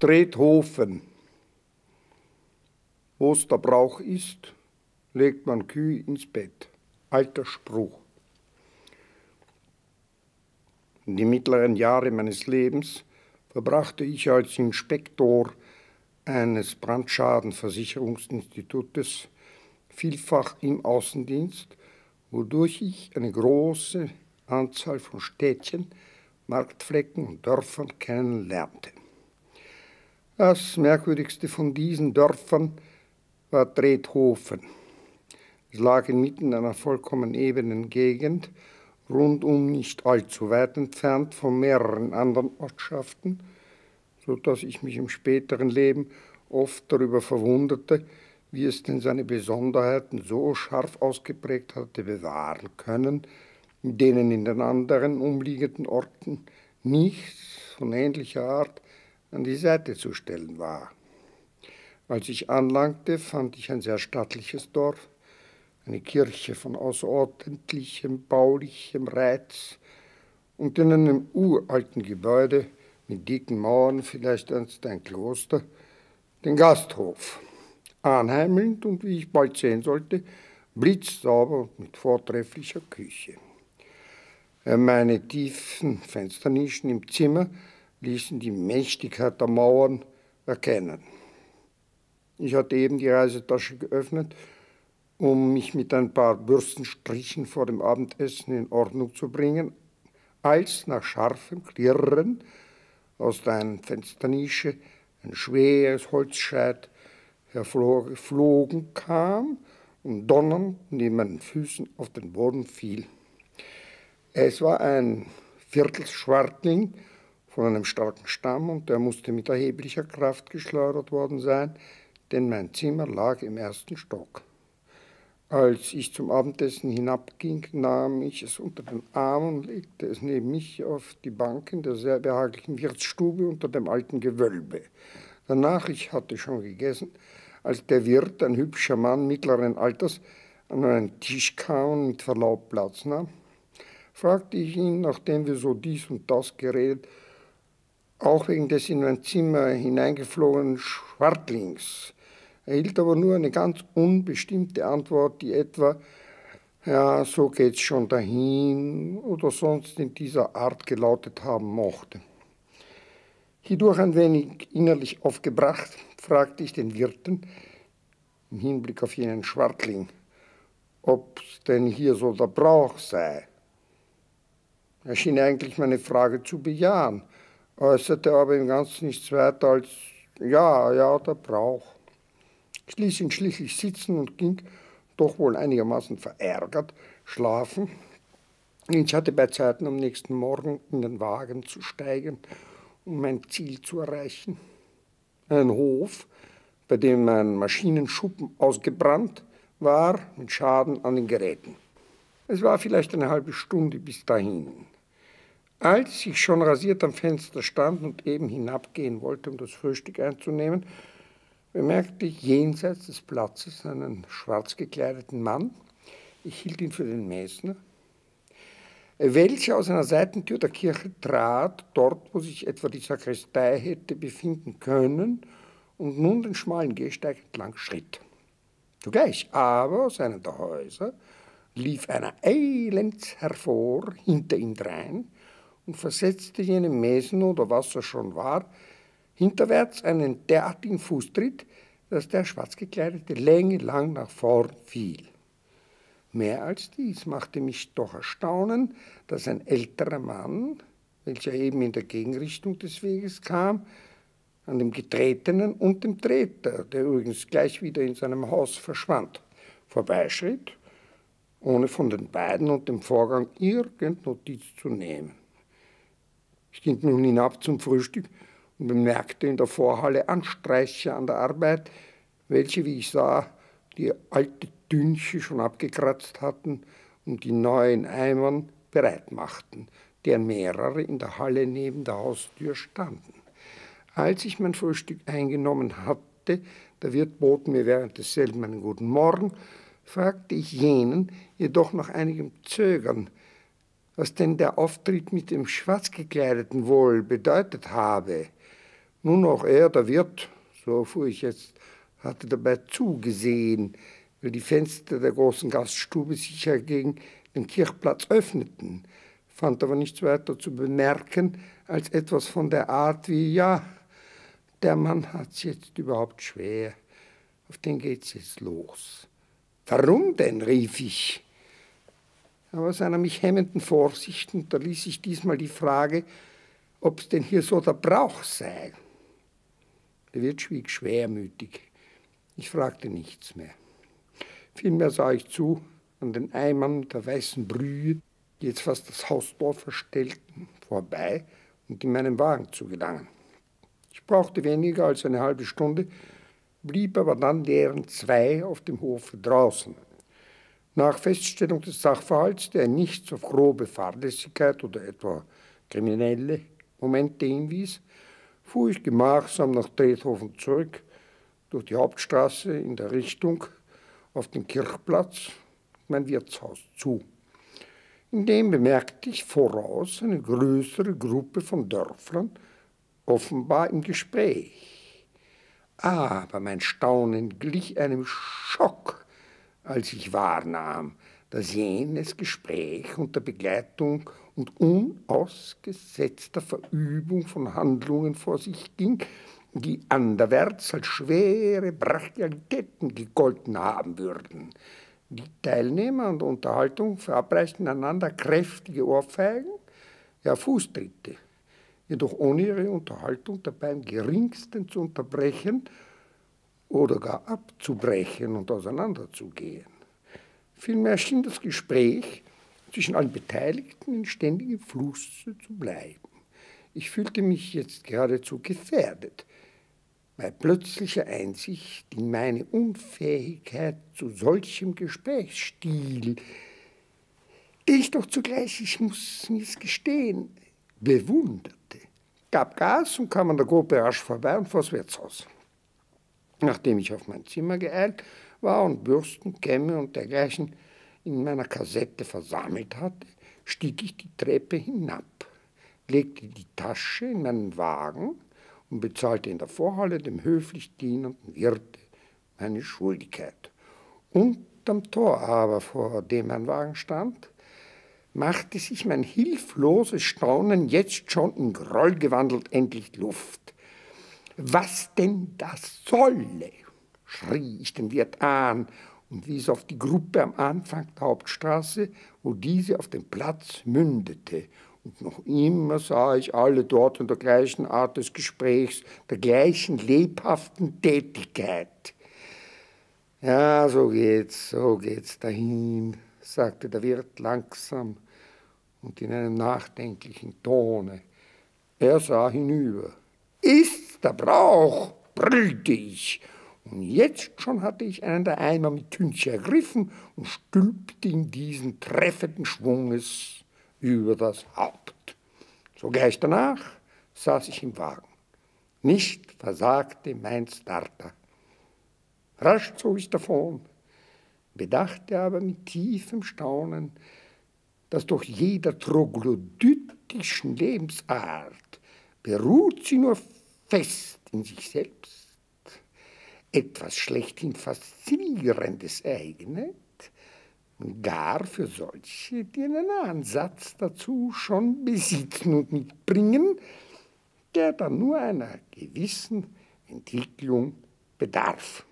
Trethofen. Wo es der Brauch ist, legt man Kühe ins Bett. Alter Spruch. In die mittleren Jahre meines Lebens verbrachte ich als Inspektor eines Brandschadenversicherungsinstitutes vielfach im Außendienst, wodurch ich eine große Anzahl von Städtchen, Marktflecken und Dörfern kennenlernte. Das merkwürdigste von diesen Dörfern war Trethofen. Es lag inmitten einer vollkommen ebenen Gegend, rundum nicht allzu weit entfernt von mehreren anderen Ortschaften, sodass ich mich im späteren Leben oft darüber verwunderte, wie es denn seine Besonderheiten so scharf ausgeprägt hatte bewahren können, denen in den anderen umliegenden Orten nichts von ähnlicher Art an die Seite zu stellen war. Als ich anlangte, fand ich ein sehr stattliches Dorf, eine Kirche von außerordentlichem baulichem Reiz und in einem uralten Gebäude mit dicken Mauern, vielleicht einst ein Kloster, den Gasthof. Anheimelnd und, wie ich bald sehen sollte, blitzsauber und mit vortrefflicher Küche. Meine tiefen Fensternischen im Zimmer ließen die Mächtigkeit der Mauern erkennen. Ich hatte eben die Reisetasche geöffnet, um mich mit ein paar Bürstenstrichen vor dem Abendessen in Ordnung zu bringen, als nach scharfem Klirren aus der Fensternische ein schweres Holzscheit hervorgeflogen kam und donnernd neben meinen Füßen auf den Boden fiel. Es war ein Viertelschwartling von einem starken Stamm und der musste mit erheblicher Kraft geschleudert worden sein, denn mein Zimmer lag im ersten Stock. Als ich zum Abendessen hinabging, nahm ich es unter den Arm und legte es neben mich auf die Bank in der sehr behaglichen Wirtsstube unter dem alten Gewölbe. Danach, ich hatte schon gegessen, als der Wirt, ein hübscher Mann mittleren Alters, an einen Tisch kam und mit Verlaub Platz nahm, fragte ich ihn, nachdem wir so dies und das geredet, auch wegen des in mein Zimmer hineingeflogenen Schwartlings. Er hielt aber nur eine ganz unbestimmte Antwort, die etwa, ja, so geht's schon dahin oder sonst in dieser Art gelautet haben mochte. Hierdurch ein wenig innerlich aufgebracht, fragte ich den Wirten im Hinblick auf jenen Schwartling, ob's denn hier so der Brauch sei. Er schien eigentlich meine Frage zu bejahen, äußerte aber im Ganzen nichts weiter als, ja, der Brauch. Ich ließ ihn schließlich sitzen und ging, doch wohl einigermaßen verärgert, schlafen. Ich hatte bei Zeiten am nächsten Morgen in den Wagen zu steigen, um mein Ziel zu erreichen. Ein Hof, bei dem ein Maschinenschuppen ausgebrannt war, mit Schaden an den Geräten. Es war vielleicht eine halbe Stunde bis dahin. Als ich schon rasiert am Fenster stand und eben hinabgehen wollte, um das Frühstück einzunehmen, bemerkte ich jenseits des Platzes einen schwarz gekleideten Mann, ich hielt ihn für den Messner, welcher aus einer Seitentür der Kirche trat, dort, wo sich etwa die Sakristei hätte befinden können, und nun den schmalen Gehsteig entlang schritt. Zugleich aber aus einem der Häuser lief einer eilends hervor, hinter ihm drein, und versetzte jenem Messner oder was er schon war, hinterwärts einen derartigen Fußtritt, dass der schwarzgekleidete längelang nach vorn fiel. Mehr als dies machte mich doch erstaunen, dass ein älterer Mann, welcher eben in der Gegenrichtung des Weges kam, an dem Getretenen und dem Treter, der übrigens gleich wieder in seinem Haus verschwand, vorbeischritt, ohne von den beiden und dem Vorgang irgend Notiz zu nehmen. Ich ging nun hinab zum Frühstück und bemerkte in der Vorhalle Anstreicher an der Arbeit, welche, wie ich sah, die alte Dünche schon abgekratzt hatten und die neuen Eimern bereit machten, deren mehrere in der Halle neben der Haustür standen. Als ich mein Frühstück eingenommen hatte, der Wirt bot mir während desselben einen guten Morgen, fragte ich jenen jedoch nach einigem Zögern, was denn der Auftritt mit dem Schwarzgekleideten wohl bedeutet habe, Nun auch er, der Wirt, so erfuhr ich jetzt, hatte dabei zugesehen, weil die Fenster der großen Gaststube sich ja gegen den Kirchplatz öffneten, fand aber nichts weiter zu bemerken als etwas von der Art wie, ja, der Mann hat's jetzt überhaupt schwer, auf den geht's jetzt los. Warum denn, rief ich. Aber aus einer mich hemmenden Vorsicht unterließ ich diesmal die Frage, ob es denn hier so der Brauch sei. Der Wirt schwieg schwermütig. Ich fragte nichts mehr. Vielmehr sah ich zu an den Eimern der weißen Brühe, die jetzt fast das Haustor verstellten, vorbei und in meinen Wagen zu gelangen. Ich brauchte weniger als eine halbe Stunde, blieb aber dann deren zwei auf dem Hofe draußen. Nach Feststellung des Sachverhalts, der nichts auf grobe Fahrlässigkeit oder etwa kriminelle Momente hinwies, fuhr ich gemachsam nach Trethofen zurück, durch die Hauptstraße in der Richtung auf den Kirchplatz, mein Wirtshaus zu. Indem bemerkte ich voraus eine größere Gruppe von Dörflern, offenbar im Gespräch. Aber mein Staunen glich einem Schock, als ich wahrnahm, dass jenes Gespräch unter Begleitung und unausgesetzter Verübung von Handlungen vor sich ging, die anderwärts als schwere Brachialitäten gegolten haben würden. Die Teilnehmer an der Unterhaltung verabreichten einander kräftige Ohrfeigen, ja Fußtritte, jedoch ohne ihre Unterhaltung dabei im geringsten zu unterbrechen oder gar abzubrechen und auseinanderzugehen. Vielmehr schien das Gespräch zwischen allen Beteiligten in ständigem Flusse zu bleiben. Ich fühlte mich jetzt geradezu gefährdet, bei plötzlicher Einsicht in meine Unfähigkeit zu solchem Gesprächsstil, den ich doch zugleich, ich muss mir's gestehen, bewunderte, gab Gas und kam an der Gruppe rasch vorbei und vors Wirtshaus. Nachdem ich auf mein Zimmer geeilt war und Bürsten, Kämme und dergleichen in meiner Kassette versammelt hatte, stieg ich die Treppe hinab, legte die Tasche in meinen Wagen und bezahlte in der Vorhalle dem höflich dienenden Wirte meine Schuldigkeit. Unterm Tor aber, vor dem mein Wagen stand, machte sich mein hilfloses Staunen jetzt schon in Groll gewandelt endlich Luft. »Was denn das solle?« schrie ich den Wirt an und wies auf die Gruppe am Anfang der Hauptstraße, wo diese auf den Platz mündete. Und noch immer sah ich alle dort in der gleichen Art des Gesprächs, der gleichen lebhaften Tätigkeit. »Ja, so geht's dahin«, sagte der Wirt langsam und in einem nachdenklichen Tone. Er sah hinüber. »Ist's der Brauch?«, brüllte ich. Und jetzt schon hatte ich einen der Eimer mit Tünche ergriffen und stülpte ihm diesen treffenden Schwunges über das Haupt. Sogleich danach saß ich im Wagen. Nicht versagte mein Starter. Rasch zog ich davon, bedachte aber mit tiefem Staunen, dass doch jeder troglodytischen Lebensart beruht sie nur fest in sich selbst. Etwas schlechthin Faszinierendes eignet, und gar für solche, die einen Ansatz dazu schon besitzen und mitbringen, der dann nur einer gewissen Entwicklung bedarf.